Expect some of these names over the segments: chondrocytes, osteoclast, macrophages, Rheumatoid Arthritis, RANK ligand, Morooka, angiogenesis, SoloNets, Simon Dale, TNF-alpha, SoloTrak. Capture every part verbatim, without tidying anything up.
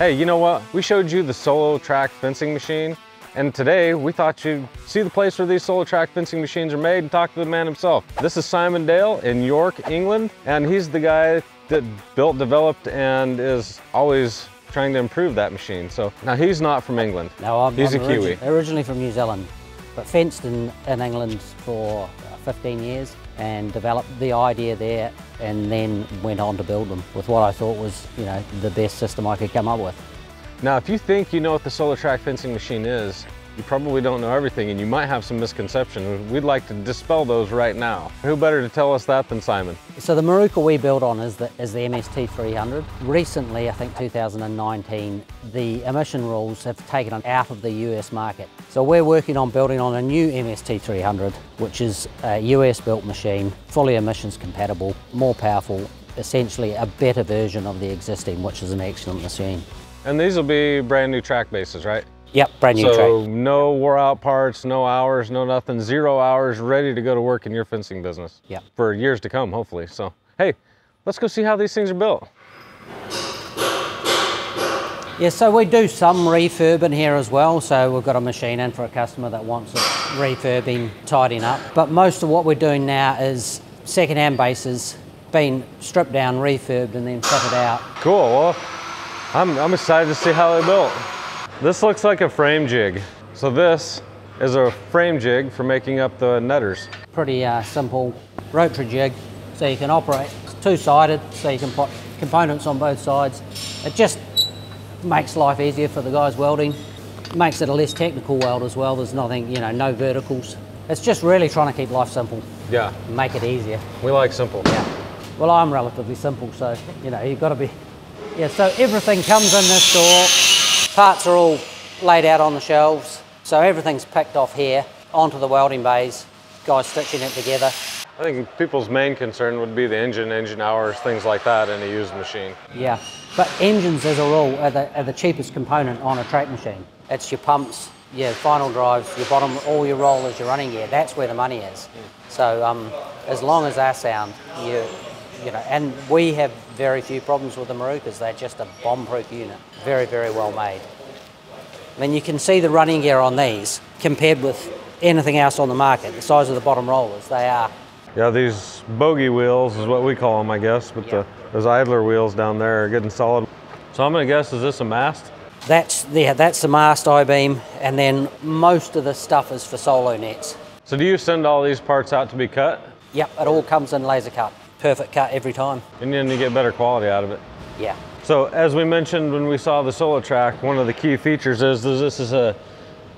Hey, you know what? We showed you the SoloTrak fencing machine, and today we thought you'd see the place where these SoloTrak fencing machines are made and talk to the man himself. This is Simon Dale in York, England, and he's the guy that built, developed, and is always trying to improve that machine. So now he's not from England. No, I'm, he's I'm a origi Kiwi. Originally from New Zealand, but fenced in, in England for fifteen years and developed the idea there, and then went on to build them with what I thought was, you know, the best system I could come up with. Now, if you think you know what the SoloTrak fencing machine is, you probably don't know everything, and you might have some misconceptions. We'd like to dispel those right now. Who better to tell us that than Simon? So the Morooka we build on is the, is the M S T three hundred. Recently, I think two thousand nineteen, the emission rules have taken it out of the U S market. So we're working on building on a new M S T three hundred, which is a U S built machine, fully emissions compatible, more powerful, essentially a better version of the existing, which is an excellent machine. And these will be brand new track bases, right? Yep, brand new track. So no wore out parts, no hours, no nothing, zero hours, ready to go to work in your fencing business. Yep. For years to come, hopefully. So, hey, let's go see how these things are built. Yeah, so we do some refurb in here as well. So we've got a machine in for a customer that wants it refurbing, tidying up. But most of what we're doing now is second-hand bases being stripped down, refurbed, and then fitted out. Cool. Well, I'm, I'm excited to see how they're built. This looks like a frame jig. So this is a frame jig for making up the netters. Pretty uh, simple rotary jig, so you can operate. It's two-sided, so you can put components on both sides. It just makes life easier for the guys welding. Makes it a less technical weld as well. There's nothing, you know, no verticals. It's just really trying to keep life simple. Yeah. Make it easier. We like simple. Yeah. Well, I'm relatively simple, so, you know, you've got to be. Yeah, so everything comes in this door. Parts are all laid out on the shelves, so everything's picked off here onto the welding bays, guys stitching it together. I think people's main concern would be the engine, engine hours, things like that in a used machine. Yeah, but engines as a rule are the, are the cheapest component on a track machine. It's your pumps, your final drives, your bottom, all your rollers, your running gear. That's where the money is. So um, as long as they're sound, you, you know, and we have very few problems with the Morookas. They're just a bomb-proof unit. Very, very well made. I mean, you can see the running gear on these compared with anything else on the market. The size of the bottom rollers, they are. Yeah, these bogey wheels is what we call them, I guess, but yeah. the, those idler wheels down there are good and solid. So I'm gonna guess, is this a mast? That's, yeah, that's the mast I-beam, and then most of the stuff is for SoloNets. So do you send all these parts out to be cut? Yep, it all comes in laser cut. Perfect cut every time. And then you get better quality out of it. Yeah. So as we mentioned when we saw the SoloTrak, one of the key features is this is a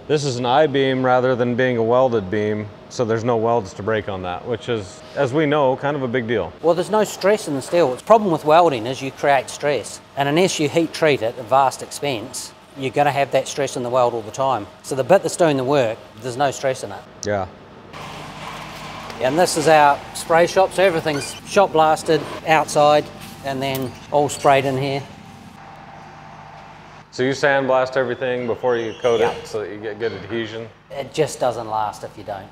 this is an I-beam rather than being a welded beam, so there's no welds to break on that, which is, as we know, kind of a big deal. Well, there's no stress in the steel. The problem with welding is you create stress, and unless you heat treat it at vast expense, you're going to have that stress in the weld all the time. So the bit that's doing the work, there's no stress in it. Yeah. And this is our spray shop, so everything's shot blasted outside and then all sprayed in here. So you sandblast everything before you coat yep. it so that you get good adhesion? It just doesn't last if you don't.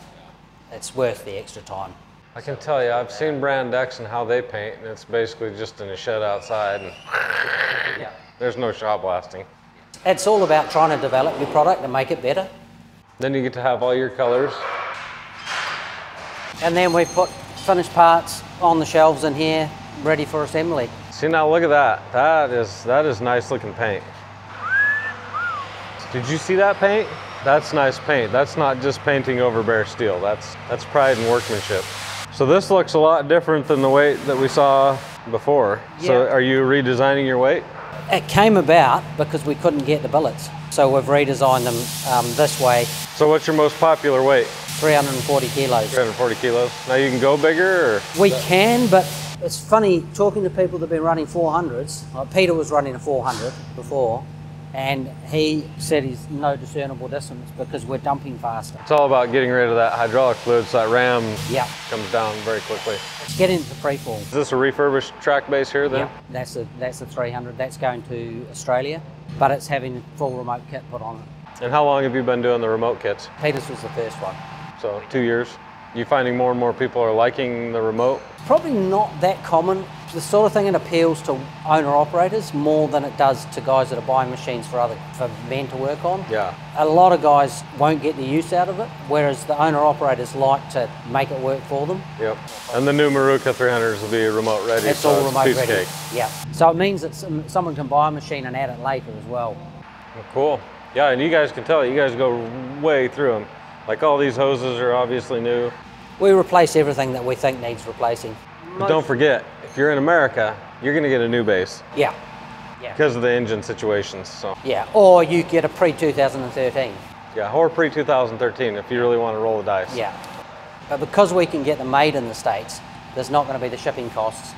It's worth the extra time. I can tell you, I've seen Brand X and how they paint, and it's basically just in a shed outside, and yep. there's no shot blasting. It's all about trying to develop your product and make it better. Then you get to have all your colors. And then we put finished parts on the shelves in here, ready for assembly. See, now look at that. That is, that is nice looking paint. Did you see that paint? That's nice paint. That's not just painting over bare steel. That's, that's pride and workmanship. So this looks a lot different than the weight that we saw before. Yeah. So are you redesigning your weight? It came about because we couldn't get the billets. So we've redesigned them um, this way. So what's your most popular weight? three hundred forty kilos. three hundred forty kilos. Now you can go bigger? Or we can, but it's funny talking to people that have been running four hundreds. Like Peter was running a four hundred before, and he said he's no discernible distance because we're dumping faster. It's all about getting rid of that hydraulic fluid so that ram yep. comes down very quickly. It's getting into freefall. Is this a refurbished track base here then? Yep. That's a, that's a three hundred. That's going to Australia, but it's having full remote kit put on it. And how long have you been doing the remote kits? Peter's was the first one. So two years. You finding more and more people are liking the remote? Probably not that common. the sort of thing that appeals to owner-operators more than it does to guys that are buying machines for other for men to work on. Yeah. A lot of guys won't get the use out of it, whereas the owner-operators like to make it work for them. Yep. And the new Morooka three hundreds will be remote ready. It's so all remote it's ready. Cake. Yeah. So it means that some, someone can buy a machine and add it later as well. Well, cool. Yeah, and you guys can tell, you guys go way through them. Like all these hoses are obviously new. We replace everything that we think needs replacing. But don't forget, if you're in America, you're going to get a new base. Yeah. Yeah. Because of the engine situations. So. Yeah, or you get a pre two thousand thirteen. Yeah, or pre two thousand thirteen if you really want to roll the dice. Yeah. But because we can get them made in the States, there's not going to be the shipping costs.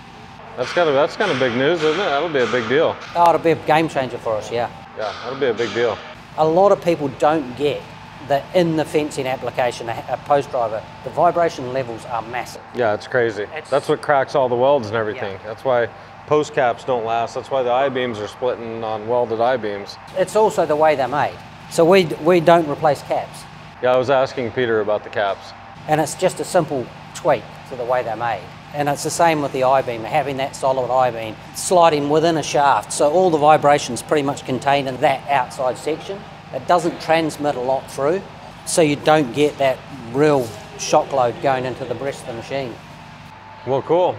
That's kind of, that's kind of big news, isn't it? That'll be a big deal. Oh, it'll be a game changer for us, yeah. Yeah, that'll be a big deal. A lot of people don't get that in the fencing application, a post driver, the vibration levels are massive. Yeah, it's crazy. It's, that's what cracks all the welds and everything. Yeah. That's why post caps don't last. That's why the I-beams are splitting on welded I-beams. It's also the way they're made. So we, we don't replace caps. Yeah, I was asking Peter about the caps. And it's just a simple tweak to the way they're made. And it's the same with the I-beam, having that solid I-beam sliding within a shaft. So all the vibration's pretty much contained in that outside section. It doesn't transmit a lot through, so you don't get that real shock load going into the breast of the machine. Well, cool.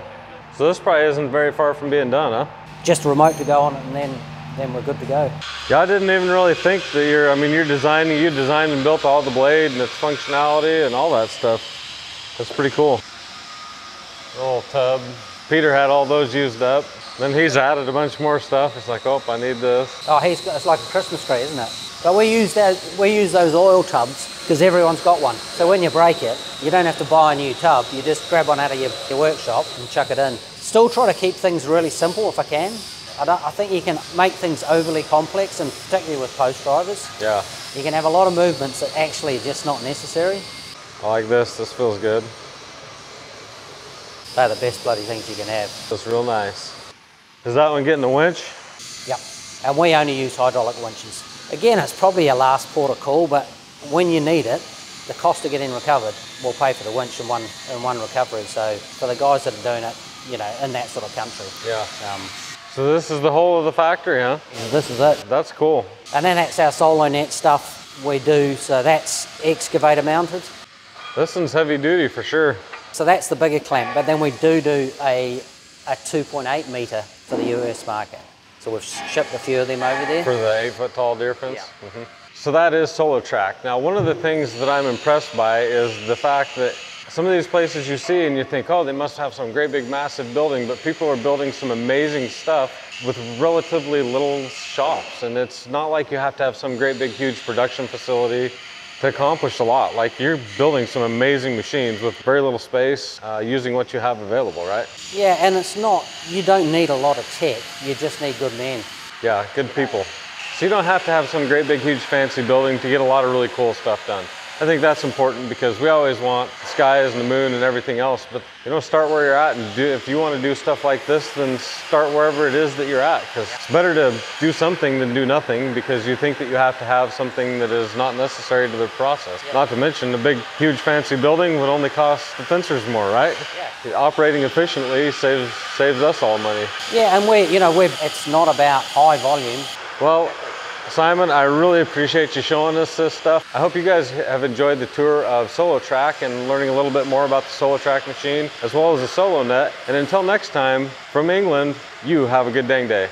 So this probably isn't very far from being done, huh? Just a remote to go on it, and then, then we're good to go. Yeah, I didn't even really think that you're, I mean, you're designing, you designed and built all the blade and its functionality and all that stuff. That's pretty cool. Little tub. Peter had all those used up. Then he's added a bunch more stuff. It's like, oh, I need this. Oh, he's got, it's like a Christmas tree, isn't it? But we use that, we use those oil tubs because everyone's got one. So when you break it, you don't have to buy a new tub. You just grab one out of your, your workshop and chuck it in. Still try to keep things really simple if I can. I, don't, I think you can make things overly complex, and particularly with post drivers. Yeah. You can have a lot of movements that actually are just not necessary. I like this. This feels good. They're the best bloody things you can have. That's real nice. Is that one getting a winch? Yep. And we only use hydraulic winches. Again, it's probably your last port of call, but when you need it, the cost of getting recovered will pay for the winch in one in one recovery. So for the guys that are doing it, you know, in that sort of country. Yeah. Um, so this is the whole of the factory, huh? This is it. That's cool. And then that's our SoloNet stuff we do. So that's excavator mounted. This one's heavy duty for sure. So that's the bigger clamp, but then we do do a a two point eight meter for the U S market. So we've shipped a few of them over there. For the eight foot tall deer fence? Yeah. Mm-hmm. So that is SoloTrak. Now, one of the things that I'm impressed by is the fact that some of these places you see and you think, oh, they must have some great big massive building, but people are building some amazing stuff with relatively little shops. And it's not like you have to have some great big huge production facility to accomplish a lot. Like, you're building some amazing machines with very little space, uh, using what you have available, right? Yeah, and it's not, you don't need a lot of tech, you just need good men. Yeah, good people. So you don't have to have some great big huge fancy building to get a lot of really cool stuff done. I think that's important because we always want the skies and the moon and everything else, but you know, start where you're at, and do, if you want to do stuff like this, then start wherever it is that you're at, because it's better to do something than do nothing, because you think that you have to have something that is not necessary to the process. Yeah. Not to mention the big, huge, fancy building would only cost the fencers more, right? Yeah. Operating efficiently saves saves us all money. Yeah, and we, you know, we it's not about high volume. Well, Simon, I really appreciate you showing us this stuff. I hope you guys have enjoyed the tour of SoloTrak and learning a little bit more about the SoloTrak machine as well as the SoloNet. And until next time, from England, you have a good dang day.